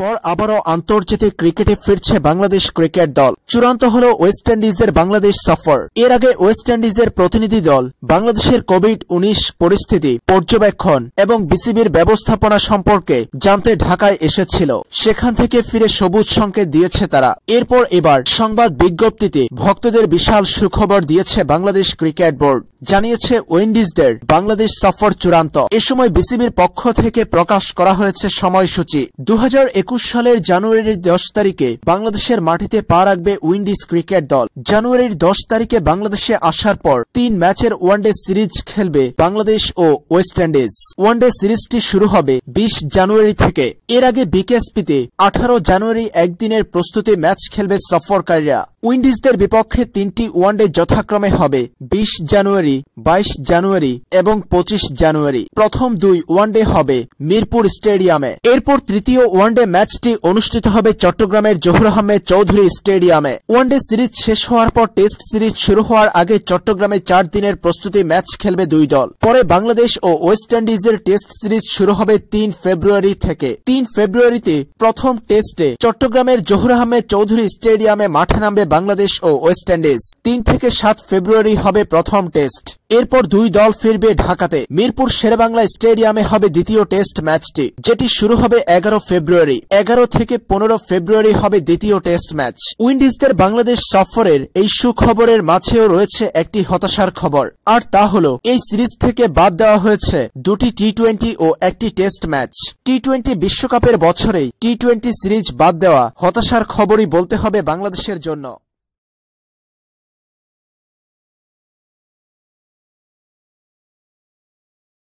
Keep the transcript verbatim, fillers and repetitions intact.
পর আবারও আন্তর্জাতিক ক্রিকেটে ফিরছে বাংলাদেশ ক্রিকেট দল। চূড়ান্ত হলো ওয়েস্ট ইন্ডিজের বাংলাদেশ সফর। এর আগে ওয়েস্ট ইন্ডিজের প্রতিনিধি দল বাংলাদেশের কোভিড উনিশ পরিস্থিতি পর্যবেক্ষণ এবং বিসিবির ব্যবস্থাপনা সম্পর্কে জানতে ঢাকায় এসেছিল। সেখান থেকে ফিরে সবুজ সংকেত দিয়েছে তারা। এরপর এবার সংবাদ বিজ্ঞপ্তিতে ভক্তদের বিশাল সুখবর দিয়েছে বাংলাদেশ ক্রিকেট বোর্ড। জানিয়েছে উইন্ডিজদের বাংলাদেশ সফর চূড়ান্ত। এ সময় বিসিবির পক্ষ থেকে প্রকাশ করা হয়েছে সময়সূচি। দু হাজার একুশ সালের জানুয়ারির দশ তারিখে বাংলাদেশের মাটিতে পা রাখবে উইন্ডিজ ক্রিকেট দল। জানুয়ারির দশ তারিখে বাংলাদেশে আসার পর তিন ম্যাচের ওয়ানডে সিরিজ খেলবে বাংলাদেশ ও ওয়েস্ট ইন্ডিজ। ওয়ানডে সিরিজটি শুরু হবে বিশ জানুয়ারি থেকে। এর আগে বিকেএসপিতে আঠারো জানুয়ারি একদিনের প্রস্তুতি ম্যাচ খেলবে সফরকারীরা। উইন্ডিজদের বিপক্ষে তিনটি ওয়ানডে যথাক্রমে হবে বিশ জানুয়ারি, বাইশ জানুয়ারি এবং পঁচিশ জানুয়ারি। প্রথম দুই ওয়ানডে হবে মিরপুর স্টেডিয়ামে। এরপর তৃতীয় ওয়ানডে ম্যাচটি অনুষ্ঠিত হবে চট্টগ্রামের জহুর আহমেদ চৌধুরী স্টেডিয়ামে। ওয়ানডে সিরিজ শেষ হওয়ার পর টেস্ট সিরিজ শুরু হওয়ার আগে চট্টগ্রামে চার দিনের প্রস্তুতি ম্যাচ খেলবে দুই দল। পরে বাংলাদেশ ও ওয়েস্ট ইন্ডিজের টেস্ট সিরিজ শুরু হবে তিন ফেব্রুয়ারি থেকে। তিন ফেব্রুয়ারিতে প্রথম টেস্টে চট্টগ্রামের জহুর আহমেদ চৌধুরী স্টেডিয়ামে মাঠে নামবে বাংলাদেশ ও ওয়েস্ট ইন্ডিজ। তিন থেকে সাত ফেব্রুয়ারি হবে প্রথম টেস্ট। এরপর দুই দল ফিরবে ঢাকাতে। মিরপুর শেরেবাংলা স্টেডিয়ামে হবে দ্বিতীয় টেস্ট ম্যাচটি, যেটি শুরু হবে এগারো ফেব্রুয়ারি। এগারো থেকে পনেরো ফেব্রুয়ারি হবে দ্বিতীয় টেস্ট ম্যাচ। উইন্ডিজদের বাংলাদেশ সফরের এই সুখবরের মাঝেও রয়েছে একটি হতাশার খবর, আর তা হলো এই সিরিজ থেকে বাদ দেওয়া হয়েছে দুটি টি টোয়েন্টি ও একটি টেস্ট ম্যাচ। টি টোয়েন্টি বিশ্বকাপের বছরেই টি টোয়েন্টি সিরিজ বাদ দেওয়া হতাশার খবরই বলতে হবে বাংলাদেশের জন্য।